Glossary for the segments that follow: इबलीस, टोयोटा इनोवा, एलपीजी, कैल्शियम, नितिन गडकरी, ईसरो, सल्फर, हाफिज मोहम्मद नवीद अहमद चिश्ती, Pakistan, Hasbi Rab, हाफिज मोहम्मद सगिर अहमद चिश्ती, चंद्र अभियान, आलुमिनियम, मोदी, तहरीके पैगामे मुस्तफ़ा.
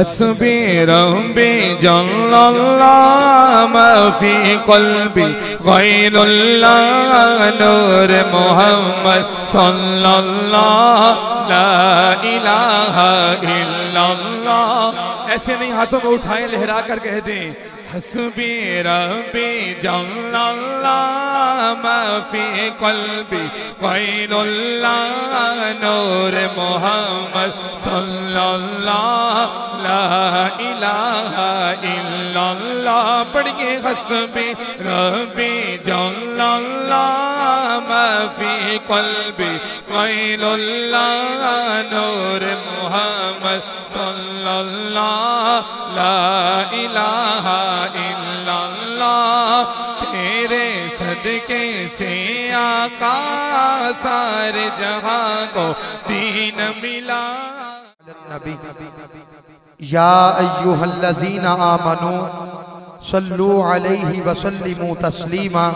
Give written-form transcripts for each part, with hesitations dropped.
हस्बी रब्बी जल्लल्लाह माफी क़ल्बी ग़ैरुल्लाह नूर मोहम्मद सल्लल्लाह ला इलाहा इल्लल्लाह। ऐसे नहीं हाथों को उठाएं, लहरा कर कह दें हस्बी रब्बी जल्लल्लाह माफी क़ल्बी ग़ैरुल्लाह नूर मोहम्मद सल्लल्लाह ला इलाहा इल्लल्लाह। पढ़िए हस्बी रब्बी जल्लल्लाह माफी क़ल्बी ग़ैरुल्लाह नूर मोहम्मद सल्लल्लाह ला इलाहा इल्लल्लाह। तेरे सदके से आका सारे जहां को दीन मिला। या अय्युहल्लज़ीना आमनू सल्लू अलैहि वसल्लिमू तस्लीमा।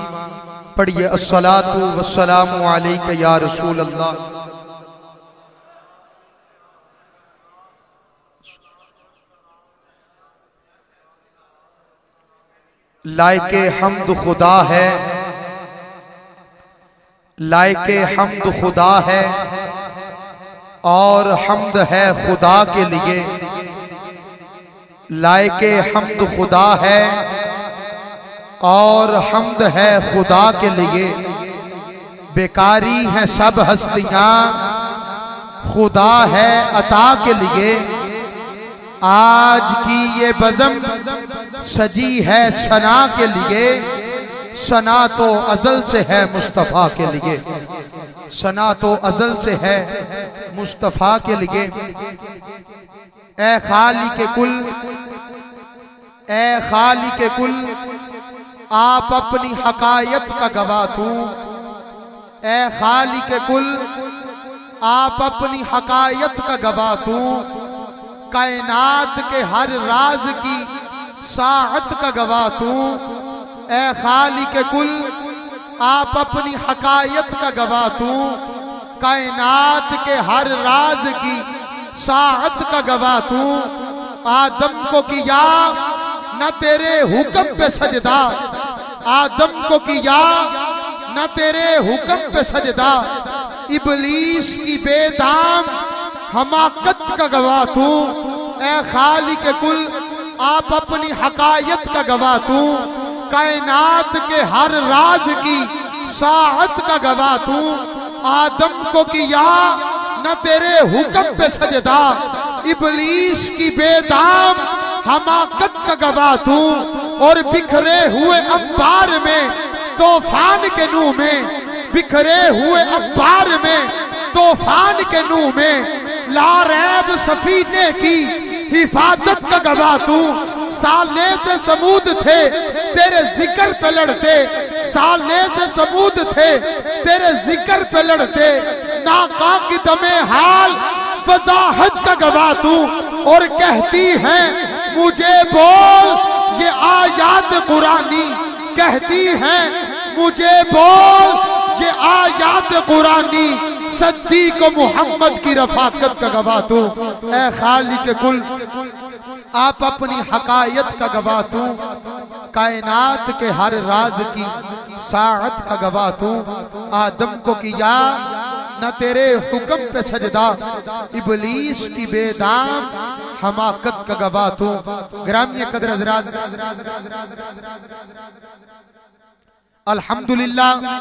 पढ़िए अस्सलातु वस्सलामु अलैका या रसूल अल्लाह। लायके हम्द खुदा है, लायके हम्द खुदा है और हम्द है खुदा के लिए। लायके हम्द खुदा है और हम्द है खुदा के लिए। बेकारी हैं सब हस्तियाँ, खुदा है अता के लिए। आज की ये बज़म सजी है सना के लिए, सना तो अज़ल से है मुस्तफ़ा के लिए, सना तो अज़ल से है मुस्तफ़ा के लिए। ए खालिक़े कुल, ए खालिक़े कुल आप अपनी हकायत का गवाह तू। ए खालिक़े कुल आप अपनी हकायत का गवाह तू। कायनात के हर राज की साअत का गवाह तू। ए खालिक़े कुल आप अपनी हकायत का गवाह तू। कायनात के हर राज की साअत का गवाह तू। आदम को किया न तेरे हुक्म पे सजदा, आदम को किया न तेरे हुक्म पे सजदा। इबलीस की बेदाम हमाकत का गवाह तू। ए खालिक़े कुल आप अपनी हकायत का गवाह तू। कायनात के हर राज की साअत का गवाह तू। आदम को किया न तेरे हुक्म पे सजदा, इबलीस की बेदाम हमाकत का गवाह तू। और बिखरे हुए अंबार में तूफान के नूह में, बिखरे हुए अंबार में तूफान के नूह में लारैब सफीने की हिफाजत का गवाह तू। साले से समूद थे तेरे जिक्र पे लड़ते, साले से समूद थे तेरे जिक्र पे लड़ते। नाका की दमे हाल फजाहत का गवाह तू। और कहती है मुझे बोल ये आयात कुरानी, कहती है मुझे बोल ये आयात कुरानी। सद्दीक़ मोहम्मद की रफाकत का गवाह तू। ए खालिक़े कुल आप अपनी हकायत का गवाह तू। कायनात के हर राज की साअत का गवाह तू। आदम को किया न तेरे हुक्म पे सजदा, इबलीस की बेदाम हमाकत का गवाह तू। ग्रामीण कदर हज़रात अल्हम्दुलिल्लाह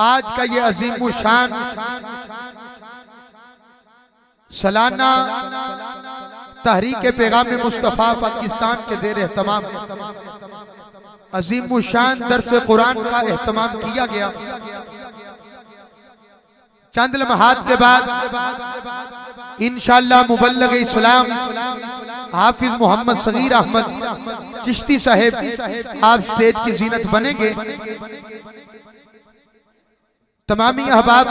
आज का ये अजीम शान सालाना तहरीके पैगामे मुस्तफ़ा पाकिस्तान के ज़ेर एहतमाम अजीम शान दर्स कुरान का एहतमाम किया गया। चंद लम्हात के बाद इंशाअल्लाह मुबल्लिग़ इस्लाम हाफिज मोहम्मद सगिर अहमद चिश्ती साहेब आप स्टेज की जीनत बनेंगे। तमामी अहबाब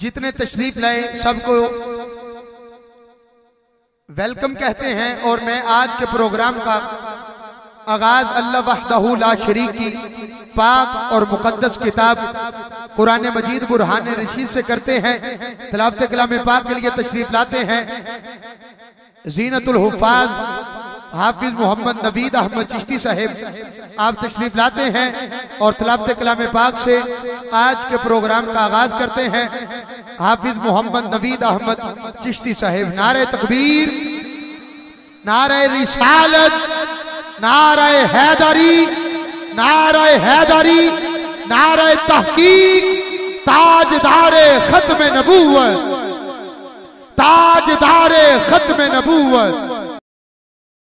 जितने तशरीफ लाए सबको वेलकम कहते हैं। और मैं आज के प्रोग्राम का आगाज़ अल्लाह वहदहू ला शरीक की पाक और मुकद्दस किताब कुरान मजीद बुरहान रशीद से करते हैं। तिलावत कलाम पाक के लिए तशरीफ लाते हैं जीनतुल हुफ़ाज़ हाफिज मोहम्मद नवीद अहमद चिश्ती साहब, आप तशरीफ लाते हैं और तिलावत कलाम पाक से आज के प्रोग्राम का आगाज करते हैं। हाफिज मोहम्मद नवीद अहमद चिश्ती साहब, नारे तकबीर, नारे रिसालत, नारे हैदरी, नारे हैदरी, नारे तहकीक, ताजदारे खत्म नबूवत, ताजदारे खत्म नबूवत।